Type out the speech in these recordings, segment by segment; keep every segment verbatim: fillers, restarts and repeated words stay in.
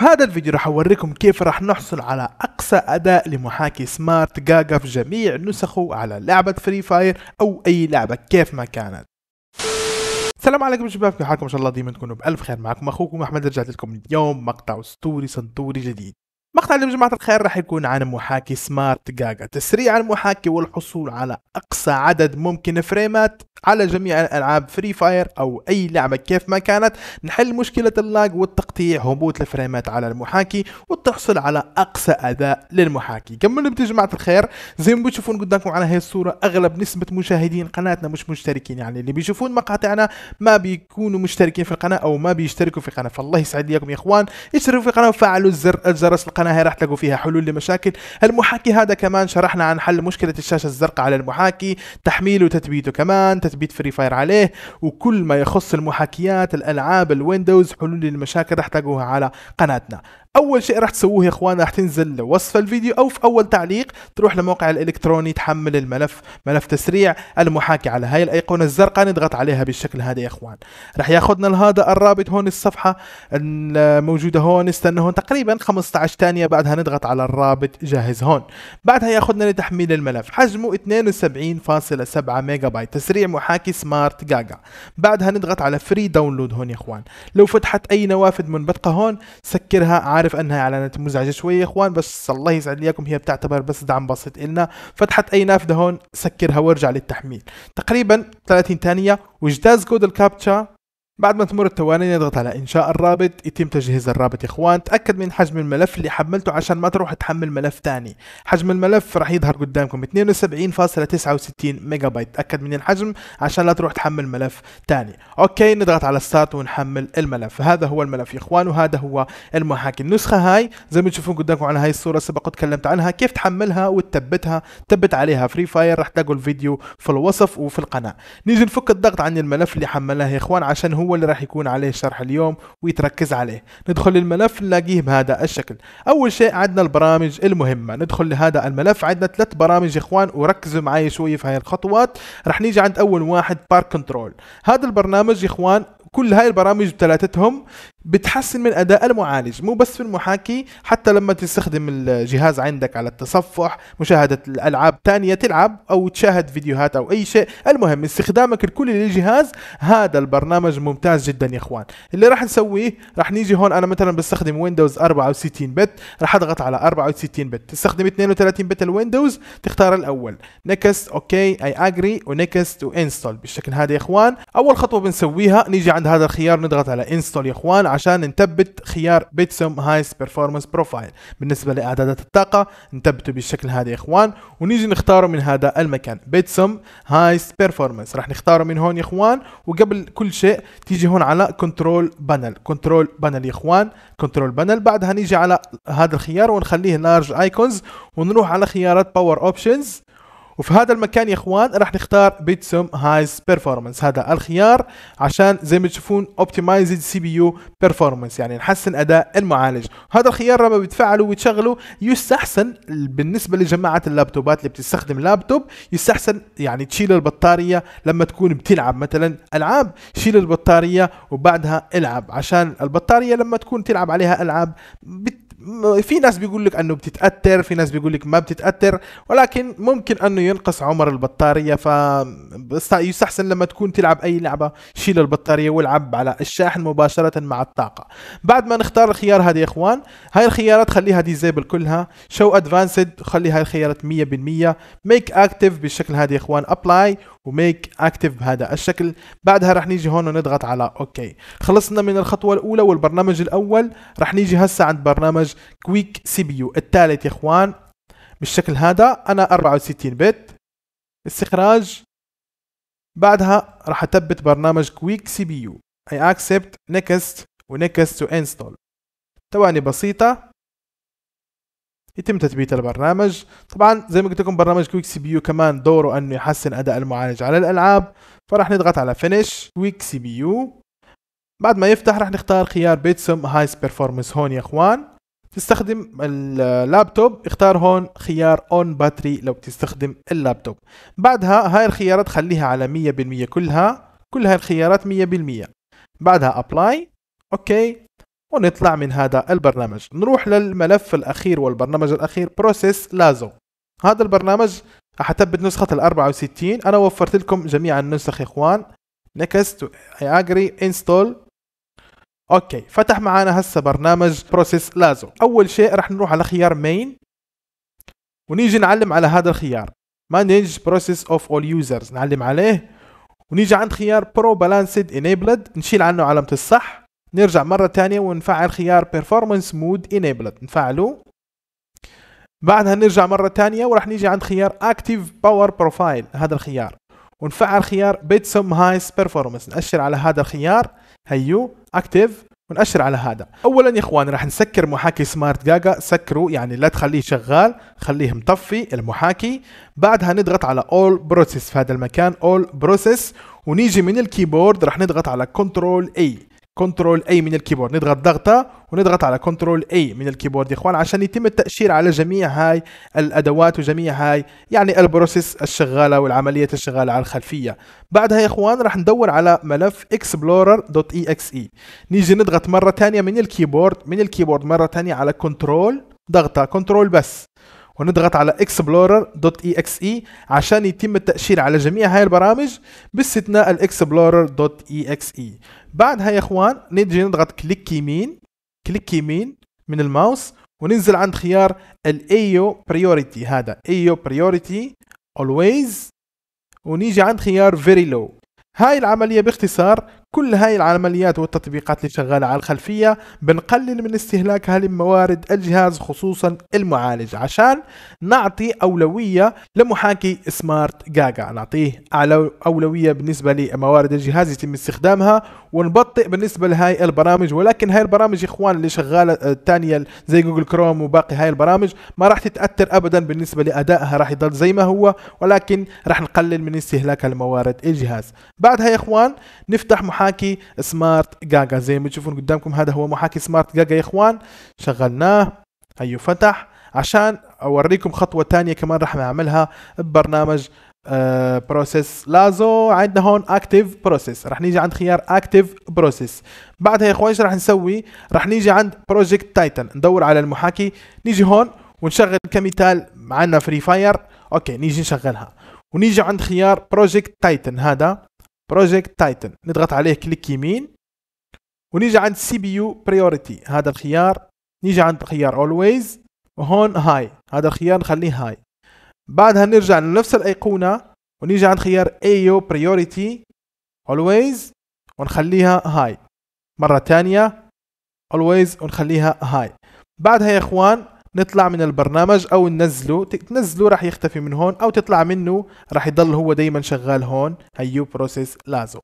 في هذا الفيديو راح اوريكم كيف راح نحصل على اقصى اداء لمحاكي سمارت جاجا في جميع نسخه على لعبه فري فاير او اي لعبه كيف ما كانت. السلام عليكم شباب، كيف حالكم؟ ان شاء الله ديما تكونوا بالف خير. معكم اخوكم احمد، رجعت لكم اليوم مقطع اسطوري سنتوري جديد. مقطع اليوم جماعه الخير راح يكون عن محاكي سمارت جاجا، تسريع المحاكي والحصول على اقصى عدد ممكن فريمات على جميع الالعاب فري فاير او اي لعبه كيف ما كانت، نحل مشكله اللاج والتقطيع، هبوط الفريمات على المحاكي وتحصل على اقصى اداء للمحاكي. كملوا نبدا جماعه الخير. زي ما بتشوفون قدامكم على هي الصوره اغلب نسبه مشاهدين قناتنا مش مشتركين، يعني اللي بيشوفون مقاطعنا ما بيكونوا مشتركين في القناه او ما بيشتركوا في القناه، فالله يسعد لكم يا اخوان، اشتركوا في القناه وفعلوا الزر الجرس القناه، هي راح تلاقوا فيها حلول لمشاكل المحاكي. هذا كمان شرحنا عن حل مشكله الشاشه الزرقاء على المحاكي، تحميله وتثبيته، كمان تثبيت فري فاير عليه، وكل ما يخص المحاكيات الالعاب الويندوز حلول للمشاكل راح تلاقوها على قناتنا. اول شيء راح تسووه يا اخوان راح تنزل وصف الفيديو او في اول تعليق تروح لموقع الالكتروني، تحمل الملف، ملف تسريع المحاكي على هاي الايقونه الزرقاء، نضغط عليها بالشكل هذا يا اخوان، راح ياخذنا لهذا الرابط هون، الصفحه الموجوده هون، استنى هون تقريبا خمسة عشر ثانيه، بعدها نضغط على الرابط جاهز هون، بعدها ياخذنا لتحميل الملف، حجمه اثنين وسبعين فاصلة سبعة ميجا بايت، تسريع محاكي سمارت جاجا، بعدها نضغط على فري داونلود هون يا اخوان. لو فتحت اي نوافذ منبثقه هون سكرها، عارف انها اعلانات مزعجه شويه يا اخوان بس الله يسعد ليكم، هي بتعتبر بس دعم بسيط النا. فتحت اي نافذه هون سكرها وارجع للتحميل، تقريبا ثلاثين ثانيه واجداز كود الكابتشا. بعد ما تمر الثواني نضغط على انشاء الرابط، يتم تجهيز الرابط يا اخوان. تاكد من حجم الملف اللي حملته عشان ما تروح تحمل ملف ثاني. حجم الملف راح يظهر قدامكم اثنين وسبعين فاصلة تسعة وستين ميجا بايت، تاكد من الحجم عشان لا تروح تحمل ملف ثاني. اوكي نضغط على ستارت ونحمل الملف. هذا هو الملف يا اخوان وهذا هو المحاكي. النسخه هاي زي ما تشوفون قدامكم على هاي الصوره سبق وتكلمت عنها كيف تحملها وتثبتها، ثبت عليها فري فاير، راح تلاقوا الفيديو في الوصف وفي القناه. نيجي نفك الضغط عن الملف اللي حملناه يا اخوان عشان هو هو اللي راح يكون عليه شرح اليوم ويتركز عليه. ندخل للملف نلاقيه بهذا الشكل. اول شيء عندنا البرامج المهمه، ندخل لهذا الملف، عندنا ثلاث برامج يا اخوان وركزوا معي شويه في هاي الخطوات. راح نيجي عند اول واحد بار كنترول، هذا البرنامج يا اخوان كل هاي البرامج بثلاثتهم بتحسن من اداء المعالج، مو بس في المحاكي، حتى لما تستخدم الجهاز عندك على التصفح، مشاهده الالعاب ثانيه تلعب او تشاهد فيديوهات او اي شيء، المهم استخدامك الكلي للجهاز، هذا البرنامج ممتاز جدا يا اخوان. اللي راح نسويه راح نيجي هون، انا مثلا بستخدم ويندوز أربعة وستين بت، راح اضغط على أربعة وستين بت، تستخدم اثنين وثلاثين بت الويندوز، تختار الاول، نكست اوكي اي اجري ونكست وانستول بالشكل هذا يا اخوان. اول خطوه بنسويها نيجي عند هذا الخيار نضغط على انستول يا اخوان عشان نثبت خيار بيتسم هاي بيرفورمانس بروفايل، بالنسبه لاعدادات الطاقه نثبته بالشكل هذا يا اخوان، ونيجي نختاره من هذا المكان بيتسم هاي بيرفورمانس، راح نختاره من هون يا اخوان. وقبل كل شيء تيجي هون على كنترول بانل، كنترول بانل يا اخوان، كنترول بانل، بعدها نيجي على هذا الخيار ونخليه لارج ايكونز ونروح على خيارات باور اوبشنز، وفي هذا المكان يا اخوان راح نختار بيتسم هايز بيرفورمانس، هذا الخيار عشان زي ما تشوفون اوبتمايزد سي بي يو بيرفورمانس، يعني نحسن اداء المعالج. هذا الخيار لما بتفعله وتشغله يستحسن بالنسبه لجماعه اللابتوبات اللي بتستخدم لابتوب، يستحسن يعني تشيل البطاريه لما تكون بتلعب مثلا العاب، شيل البطاريه وبعدها العب، عشان البطاريه لما تكون تلعب عليها العاب بت في ناس بيقول لك انه بتتاثر، في ناس بيقول لك ما بتتاثر، ولكن ممكن انه ينقص عمر البطاريه، ف يستحسن لما تكون تلعب اي لعبه شيل البطاريه والعب على الشاحن مباشره مع الطاقه. بعد ما نختار الخيار هذا يا اخوان، هاي الخيارات خليها ديزيبل كلها، شو ادفانسد خلي هاي الخيارات مية بالمية، ميك اكتف بالشكل هذا يا اخوان، ابلاي وميك اكتف بهذا الشكل. بعدها راح نيجي هون ونضغط على اوكي. خلصنا من الخطوه الاولى والبرنامج الاول، راح نيجي هسه عند برنامج كويك سي بي يو الثالث يا اخوان بالشكل هذا، انا أربعة وستين بت، استخراج، بعدها راح اثبت برنامج كويك سي بي يو، اي اكسبت نكست ونكست وانستول، ثواني بسيطه يتم تثبيت البرنامج. طبعا زي ما قلت لكم برنامج كويك سي بي يو كمان دوره انه يحسن اداء المعالج على الالعاب، فراح نضغط على فينيش كويك سي بي يو. بعد ما يفتح راح نختار خيار بيتسم هايس بيرفورمانس هون يا اخوان، تستخدم اللابتوب اختار هون خيار اون باتري لو بتستخدم اللابتوب. بعدها هاي الخيارات خليها على مية بالمية كلها، كل هاي الخيارات مية بالمية، بعدها ابلاي اوكي، ونطلع من هذا البرنامج. نروح للملف الأخير والبرنامج الأخير Process Lasso. هذا البرنامج حتبت نسخة ال أربعة وستين. أنا وفرت لكم جميع النسخ يا إخوان. Next, I agree, install. أوكي، فتح معنا هسه برنامج Process Lasso. أول شيء رح نروح على خيار Main ونيجي نعلم على هذا الخيار Manage Process of All Users، نعلم عليه ونيجي عند خيار Pro Balanced Enabled نشيل عنه علامة الصح، نرجع مرة تانية ونفعل خيار Performance Mode Enabled نفعله، بعدها نرجع مرة تانية وراح نيجي عند خيار Active Power Profile هذا الخيار ونفعل خيار BitSum High Performance، نأشر على هذا الخيار هيو Active ونأشر على هذا. أولا يا إخوان راح نسكر محاكي سمارت جاجا، سكره يعني لا تخليه شغال، خليه مطفي المحاكي، بعدها نضغط على All Process في هذا المكان All Process ونيجي من الكيبورد راح نضغط على Control A، Control A من الكيبورد، نضغط ضغطة ونضغط على Control A من الكيبورد يا إخوان عشان يتم التأشير على جميع هاي الأدوات وجميع هاي يعني البروسيس الشغالة والعملية الشغالة على الخلفية. بعدها يا إخوان راح ندور على ملف Explorer.exe، نيجي نضغط مرة تانية من الكيبورد من الكيبورد مرة تانية على Control ضغطة Control بس ونضغط على Explorer.exe عشان يتم التأشير على جميع هاي البرامج باستثناء Explorer.exe. بعدها يا إخوان نيجي نضغط كليك يمين كليك يمين من الماوس وننزل عند خيار ال إيه يو Priority، هذا إيه يو Priority Always ونيجي عند خيار Very Low. هاي العملية باختصار كل هاي العمليات والتطبيقات اللي شغالة على الخلفية بنقلل من استهلاكها لموارد الجهاز خصوصا المعالج عشان نعطي أولوية لمحاكي سمارت جاجا، نعطيه أعلى أولوية بالنسبة لموارد الجهاز يتم استخدامها ونبطئ بالنسبة لهاي البرامج. ولكن هاي البرامج يا إخوان اللي شغالة الثانية زي جوجل كروم وباقي هاي البرامج ما راح تتأثر أبدا بالنسبة لأدائها، راح يضل زي ما هو ولكن راح نقلل من استهلاكها لموارد الجهاز. بعدها يا إخوان نفتح محاكي محاكي سمارت جاجا زي ما تشوفون قدامكم، هذا هو محاكي سمارت جاجا يا إخوان شغلناه هيو فتح. عشان أوريكم خطوة تانية كمان راح نعملها ببرنامج آه بروسيس لازو، عندنا هون اكتيف بروسيس راح نيجي عند خيار اكتيف بروسيس. بعدها يا إخوان ايش راح نسوي؟ راح نيجي عند بروجكت تايتن ندور على المحاكي، نيجي هون ونشغل كمثال معنا فري فاير. أوكي نيجي نشغلها ونيجي عند خيار بروجكت تايتن، هذا Project Titan نضغط عليه كليك يمين ونيجي عند سي بي يو Priority هذا الخيار، نيجي عند خيار Always وهون هاي هذا الخيار نخليه هاي. بعدها نرجع لنفس الأيقونة ونيجي عند خيار إيه يو Priority Always ونخليها هاي مرة تانية Always ونخليها هاي. بعدها يا إخوان نطلع من البرنامج او ننزله، تنزله راح يختفي من هون او تطلع منه راح يضل هو دايما شغال هون هيو بروسيس لازو.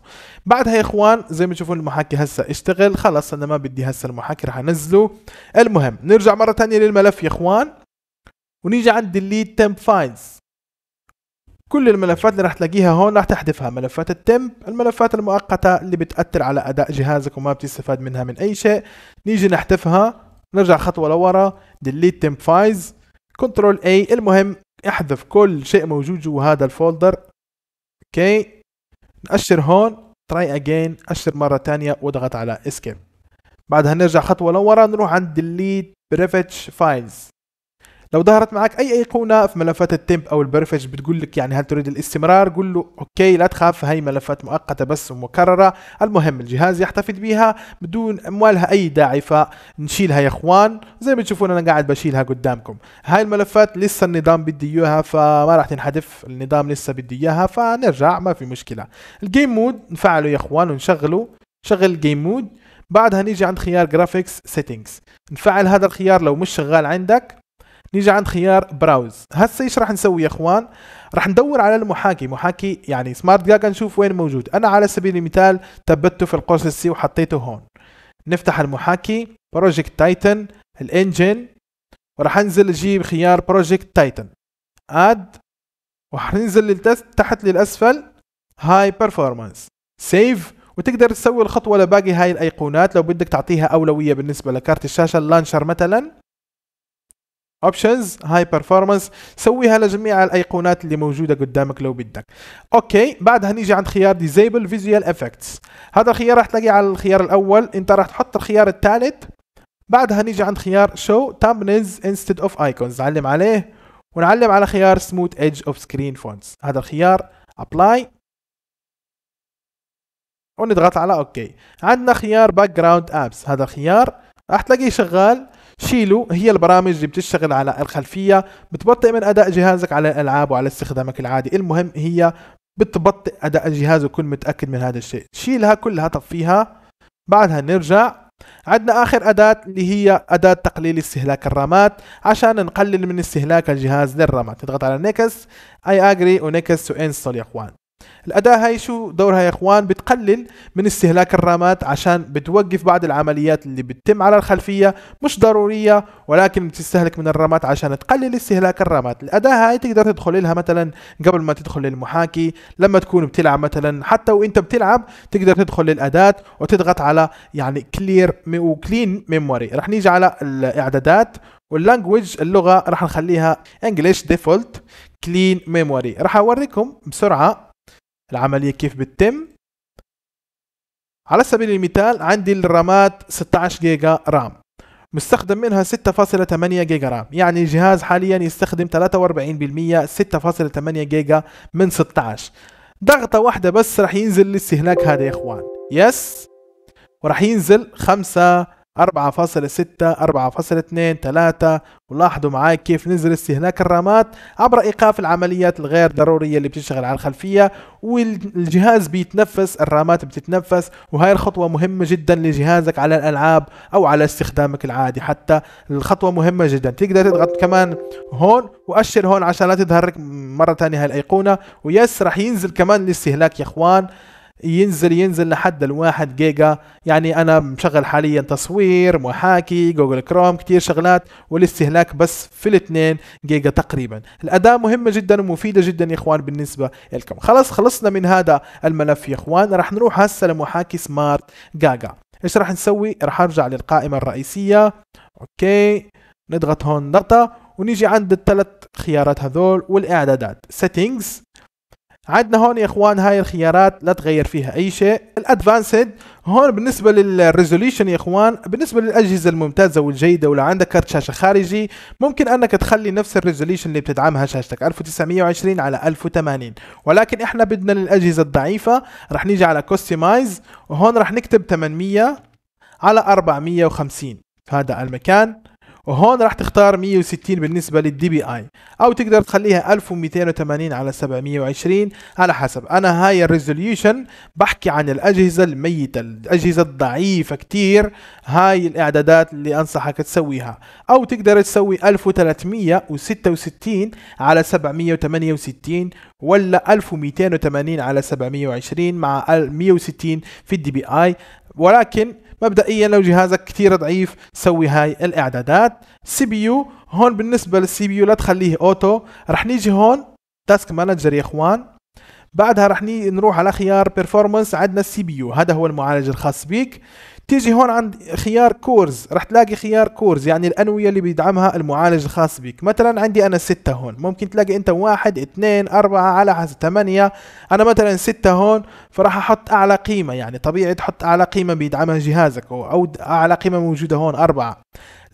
بعدها يا اخوان زي ما تشوفون المحاكي هسه اشتغل، خلص انا ما بدي هسه المحاكي راح انزله. المهم نرجع مره ثانيه للملف يا اخوان ونيجي عند ديليت تمب فايلز، كل الملفات اللي راح تلاقيها هون راح تحذفها، ملفات التمب الملفات المؤقته اللي بتاثر على اداء جهازك وما بتستفاد منها من اي شيء، نيجي نحذفها نرجع خطوة لورا delete temp files control A. المهم احذف كل شيء موجود جوا هذا الفولدر. اوكي نأشر هون try again، أشر مرة تانية واضغط على escape. بعدها نرجع خطوة لورا نروح عند delete prefetch files. لو ظهرت معك أي أيقونة في ملفات التمب أو البرفج بتقول لك يعني هل تريد الاستمرار، قول له أوكي لا تخاف هاي ملفات مؤقتة بس ومكررة، المهم الجهاز يحتفظ بيها بدون أموالها أي داعي، فنشيلها يا إخوان زي ما تشوفون أنا قاعد بشيلها قدامكم. هاي الملفات لسه النظام بدي إياها فما راح تنحذف، النظام لسه بدي إياها فنرجع ما في مشكلة. الجيم مود نفعله يا إخوان ونشغله، شغل الجيم مود. بعدها نيجي عند خيار جرافيكس سيتنجز نفعل هذا الخيار لو مش شغال عندك، نيجي عند خيار براوز. هسه ايش راح نسوي يا اخوان؟ راح ندور على المحاكي، محاكي يعني سمارت جاجا نشوف وين موجود. انا على سبيل المثال ثبته في القوس السي وحطيته هون، نفتح المحاكي بروجكت تايتن الانجن وراح انزل اجيب خيار بروجكت تايتن اد وحننزل تحت للاسفل هاي بيرفورمانس سيف، وتقدر تسوي الخطوه لباقي هاي الايقونات لو بدك تعطيها اولويه بالنسبه لكارت الشاشه اللانشر مثلا Options High Performance، سويها لجميع الأيقونات اللي موجودة قدامك لو بدك. أوكي بعدها نيجي عند خيار Disable Visual Effects، هذا الخيار راح تلاقيه على الخيار الأول، أنت راح تحط الخيار الثالث بعدها نيجي عند خيار show thumbnails instead of icons نعلم عليه، ونعلم على خيار smooth edge of screen fonts. هذا الخيار apply ونضغط على اوكي. عندنا خيار background apps، هذا الخيار راح تلاقيه شغال، شيله. هي البرامج اللي بتشتغل على الخلفية بتبطئ من اداء جهازك على الالعاب وعلى استخدامك العادي، المهم هي بتبطئ اداء الجهاز وكن متأكد من هذا الشيء. شيلها كلها، طفيها. بعدها نرجع عندنا آخر أداة اللي هي أداة تقليل استهلاك الرامات عشان نقلل من استهلاك الجهاز للرامات. نضغط على نيكس اي اجري ونيكس تو انستول يا اخوان. الأداة هاي شو دورها يا اخوان؟ بتقلل من استهلاك الرامات عشان بتوقف بعض العمليات اللي بتتم على الخلفية، مش ضرورية ولكن بتستهلك من الرامات عشان تقلل استهلاك الرامات. الأداة هاي تقدر تدخل لها مثلا قبل ما تدخل للمحاكي، لما تكون بتلعب مثلا، حتى وانت بتلعب تقدر تدخل للأداة وتضغط على يعني كلير وكلين ميموري. رح نيجي على الإعدادات واللانجويج، اللغة رح نخليها انجلش ديفولت كلين ميموري. رح أوريكم بسرعة العملية كيف بتتم. على سبيل المثال عندي الرامات ستة عشر جيجا رام، مستخدم منها ستة فاصلة ثمانية جيجا رام، يعني الجهاز حاليا يستخدم ثلاثة وأربعين بالمية ستة فاصلة ثمانية جيجا من ستة عشر. ضغطة واحدة بس رح ينزل الاستهلاك هذا يا اخوان، يس، ورح ينزل خمسة، أربعة فاصلة ستة، أربعة فاصلة اثنين، ثلاثة. ولاحظوا معاي كيف نزل استهلاك الرامات عبر ايقاف العمليات الغير ضرورية اللي بتشتغل على الخلفية، والجهاز بيتنفس، الرامات بتتنفس. وهاي الخطوة مهمة جدا لجهازك على الالعاب او على استخدامك العادي، حتى الخطوة مهمة جدا. تقدر تضغط كمان هون واشر هون عشان لا تظهر لك مرة ثانية هاي الايقونة، ويس رح ينزل كمان الاستهلاك يا اخوان، ينزل ينزل لحد الواحد جيجا. يعني انا مشغل حاليا تصوير، محاكي، جوجل كروم، كتير شغلات، والاستهلاك بس في الاثنين جيجا تقريبا. الاداة مهمة جدا ومفيدة جدا يا اخوان بالنسبة لكم. خلاص خلصنا من هذا الملف يا اخوان. رح نروح هسه لمحاكي سمارت جاجا. ايش رح نسوي؟ رح ارجع للقائمة الرئيسية، اوكي، نضغط هون ضغطة ونيجي عند الثلاث خيارات هذول والاعدادات سيتنجز. عندنا هون يا اخوان هاي الخيارات لا تغير فيها اي شيء. الادفانسد هون بالنسبه للريزوليوشن يا اخوان، بالنسبه للاجهزه الممتازه والجيده ولو عندك كرت شاشه خارجي ممكن انك تخلي نفس الريزوليوشن اللي بتدعمها شاشتك ألف وتسعمية وعشرين على ألف وثمانين، ولكن احنا بدنا للاجهزه الضعيفه. رح نيجي على كستمايز وهون رح نكتب ثمانمية على أربعمية وخمسين في هذا المكان، وهون راح تختار مية وستين بالنسبة للدي بي اي، او تقدر تخليها ألف ومئتين وثمانين على سبعمية وعشرين على حسب. انا هاي الريزوليوشن بحكي عن الاجهزة الميتة، الاجهزة الضعيفة كتير. هاي الاعدادات اللي انصحك تسويها، او تقدر تسوي ألف وثلاثمية وستة وستين على سبعمية وثمانية وستين، ولا ألف ومئتين وثمانين على سبعمية وعشرين مع مية وستين في الدي بي اي. ولكن مبدئيا لو جهازك كتير ضعيف سوي هاي الاعدادات. سي بي يو هون بالنسبه للسي بي يو لا تخليه اوتو. رح نيجي هون تاسك مانجر يا اخوان، بعدها رح نروح على خيار بيرفورمانس. عندنا السي بي يو، هذا هو المعالج الخاص بيك. تيجي هون عند خيار كورز، رح تلاقي خيار كورز يعني الانويه اللي بيدعمها المعالج الخاص بيك. مثلا عندي انا ستة هون، ممكن تلاقي انت واحد، اثنين، أربعة على حسب ثمانية. انا مثلا ستة هون، فراح احط اعلى قيمه، يعني طبيعي تحط اعلى قيمه بيدعمها جهازك، او اعلى قيمه موجوده هون أربعة.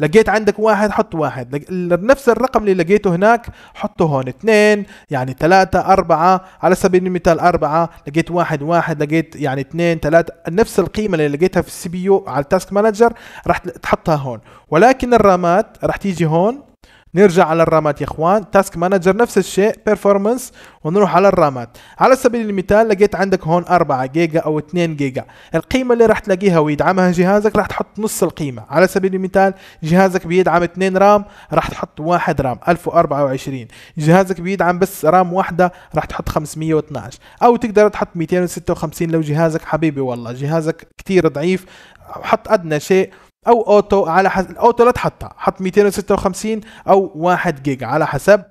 لقيت عندك واحد حط واحد، نفس الرقم اللي لقيته هناك حطه هون، اثنين يعني ثلاثة، أربعة على سبيل المثال أربعة، لقيت واحد واحد، لقيت يعني اثنين ثلاثة، نفس القيمة اللي لقيتها في السي بي يو على التاسك مانجر راح تحطها هون. ولكن الرامات راح تيجي هون، نرجع على الرامات يا اخوان، تاسك مانجر نفس الشيء، بيرفورمانس، ونروح على الرامات. على سبيل المثال لقيت عندك هون أربعة جيجا او اثنين جيجا، القيمه اللي راح تلاقيها ويدعمها جهازك راح تحط نص القيمه. على سبيل المثال جهازك بيدعم اثنين رام راح تحط واحد رام ألف وأربعة وعشرين، جهازك بيدعم بس رام واحده راح تحط خمسمية واثناعش، او تقدر تحط مئتين وستة وخمسين لو جهازك حبيبي والله جهازك كثير ضعيف، حط ادنى شيء او اوتو على حسب. اوتو لا تحطها، حط مئتين وستة وخمسين او واحد جيجا على حسب.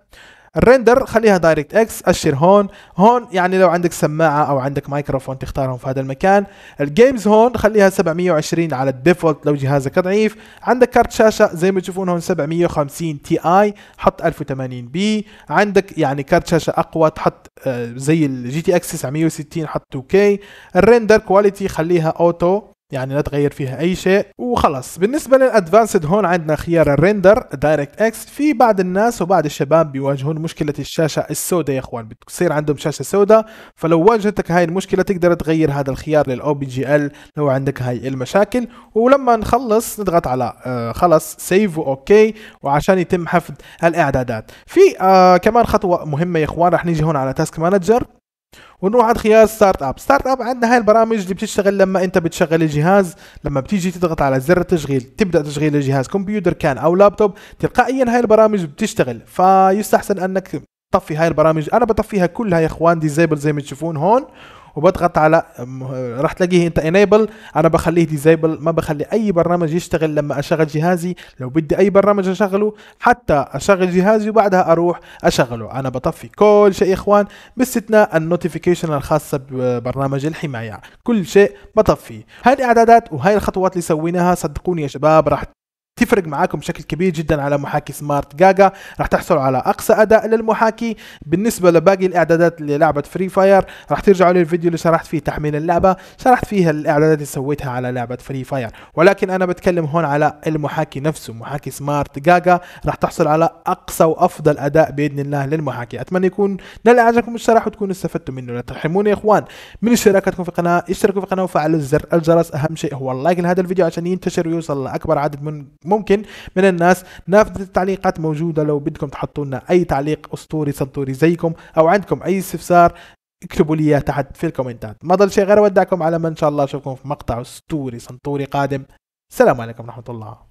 الريندر خليها دايركت اكس، اشر هون. هون يعني لو عندك سماعه او عندك مايكروفون تختارهم في هذا المكان. الجيمز هون خليها سبعمية وعشرين على الديفولت لو جهازك ضعيف. عندك كارت شاشه زي ما تشوفون هون سبعمية وخمسين تي اي، حط ألف وثمانين بي. عندك يعني كارت شاشه اقوى تحط زي الجي تي اكس تسعمية وستين، حط تو كي. الريندر كواليتي خليها اوتو، يعني لا تغير فيها اي شيء وخلص. بالنسبه للادفانسد هون عندنا خيار الريندر دايركت اكس. في بعض الناس وبعض الشباب بيواجهون مشكله الشاشه السوداء يا اخوان، بتصير عندهم شاشه سوداء، فلو واجهتك هاي المشكله تقدر تغير هذا الخيار للاو بي جي ال لو عندك هاي المشاكل. ولما نخلص نضغط على آه خلص سيف واوكي، وعشان يتم حفظ الاعدادات. في آه كمان خطوه مهمه يا اخوان، رح نيجي هون على تاسك مانجر ونروح عند خيار ستارت اب. ستارت اب عندنا هاي البرامج اللي بتشتغل لما انت بتشغل الجهاز، لما بتيجي تضغط على زر التشغيل تبدا تشغيل الجهاز، كمبيوتر كان او لابتوب، تلقائيا هاي البرامج بتشتغل. فيستحسن انك تطفي هاي البرامج، انا بطفيها كلها يا اخوان ديزيبل زي ما تشوفون هون، وبضغط على راح تلاقيه انت انيبل، انا بخليه ديزيبل، ما بخلي اي برنامج يشتغل لما اشغل جهازي. لو بدي اي برنامج اشغله حتى اشغل جهازي وبعدها اروح اشغله، انا بطفي كل شيء يا اخوان باستثناء النوتيفيكيشن الخاصه ببرنامج الحمايه، كل شيء بطفي. هاي الاعدادات وهاي الخطوات اللي سويناها صدقوني يا شباب راح تفرق معاكم بشكل كبير جدا على محاكي سمارت جاجا، راح تحصلوا على اقصى اداء للمحاكي. بالنسبه لباقي الاعدادات اللي لعبت فري فاير راح ترجعوا للفيديو اللي شرحت فيه تحميل اللعبه، شرحت فيها الاعدادات اللي سويتها على لعبه فري فاير، ولكن انا بتكلم هون على المحاكي نفسه، محاكي سمارت جاجا راح تحصل على اقصى وافضل اداء باذن الله للمحاكي. اتمنى يكون نال عجبكم الشرح وتكونوا استفدتوا منه. لا تحرموني يا اخوان من اشتراكاتكم في القناه، اشتركوا في القناه وفعلوا زر الجرس، اهم شيء هو اللايك لهذا الفيديو عشان ينتشر ويوصل لاكبر عدد من ممكن من الناس. نافذة التعليقات موجودة، لو بدكم تحطوا لنا أي تعليق أسطوري سنتوري زيكم أو عندكم أي استفسار اكتبوا لي إياه تحت في الكومنتات. ما ضل شيء غير أودعكم على ما إن شاء الله أشوفكم في مقطع أسطوري سنتوري قادم. السلام عليكم ورحمة الله.